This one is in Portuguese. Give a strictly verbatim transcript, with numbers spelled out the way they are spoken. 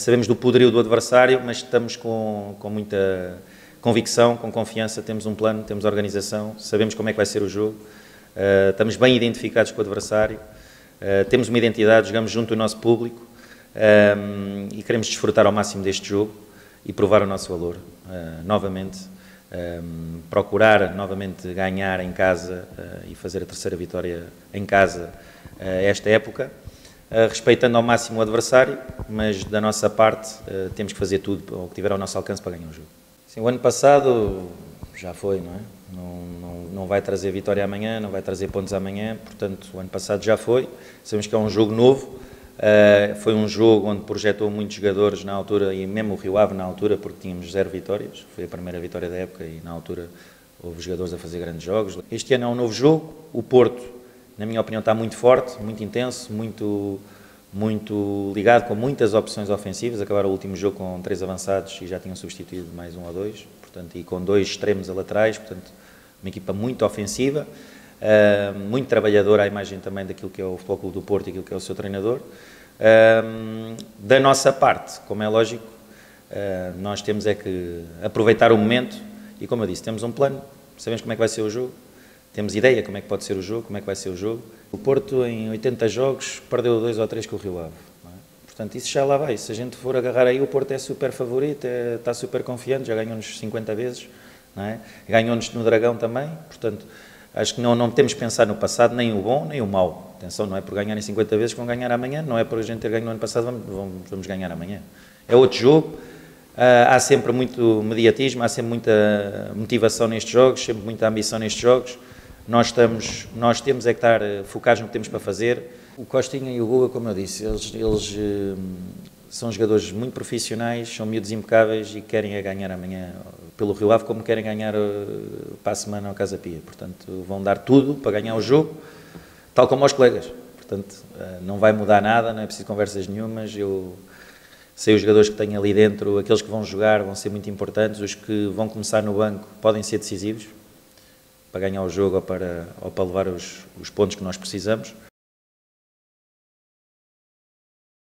Sabemos do poderio do adversário, mas estamos com, com muita convicção, com confiança, temos um plano, temos organização, sabemos como é que vai ser o jogo, uh, estamos bem identificados com o adversário, uh, temos uma identidade, jogamos junto ao nosso público um, e queremos desfrutar ao máximo deste jogo e provar o nosso valor, uh, novamente, um, procurar novamente ganhar em casa uh, e fazer a terceira vitória em casa uh, esta época. Uh, respeitando ao máximo o adversário, mas da nossa parte uh, temos que fazer tudo o que tiver ao nosso alcance para ganhar o jogo. Sim, o ano passado já foi, não é? Não, não, não vai trazer vitória amanhã, não vai trazer pontos amanhã, portanto o ano passado já foi. Sabemos que é um jogo novo, uh, foi um jogo onde projetou muitos jogadores na altura, e mesmo o Rio Ave na altura, porque tínhamos zero vitórias, foi a primeira vitória da época e na altura houve jogadores a fazer grandes jogos. Este ano é um novo jogo, o Porto, na minha opinião, está muito forte, muito intenso, muito, muito ligado, com muitas opções ofensivas. Acabaram o último jogo com três avançados e já tinham substituído mais um ou dois, portanto, e com dois extremos a laterais, portanto, uma equipa muito ofensiva, uh, muito trabalhadora, à imagem também daquilo que é o Futebol Clube do Porto e aquilo que é o seu treinador. Uh, da nossa parte, como é lógico, uh, nós temos é que aproveitar o momento e, como eu disse, temos um plano, sabemos como é que vai ser o jogo, temos ideia como é que pode ser o jogo, como é que vai ser o jogo. O Porto, em oitenta jogos, perdeu dois ou três com o Rio Ave. Não é? Portanto, isso já lá vai. Se a gente for agarrar aí, o Porto é super favorito, é, está super confiante, já ganhou-nos cinquenta vezes. Não é? Ganhou-nos no Dragão também. Portanto, acho que não, não temos que pensar no passado, nem o bom, nem o mau. Atenção, não é por ganharem cinquenta vezes que vão ganhar amanhã, não é por a gente ter ganho no ano passado, vamos, vamos, vamos ganhar amanhã. É outro jogo. Uh, há sempre muito mediatismo, há sempre muita motivação nestes jogos, sempre muita ambição nestes jogos. Nós, estamos, nós temos é que estar focados no que temos para fazer. O Costinha e o Guga, como eu disse, eles, eles uh, são jogadores muito profissionais, são miúdos impecáveis e querem é ganhar amanhã pelo Rio Ave, como querem ganhar uh, para a semana ao Casa Pia. Portanto, vão dar tudo para ganhar o jogo, tal como aos colegas. Portanto, uh, não vai mudar nada, não é preciso conversas nenhumas. Eu sei os jogadores que têm ali dentro, aqueles que vão jogar vão ser muito importantes, os que vão começar no banco podem ser decisivos para ganhar o jogo ou para, ou para levar os, os pontos que nós precisamos.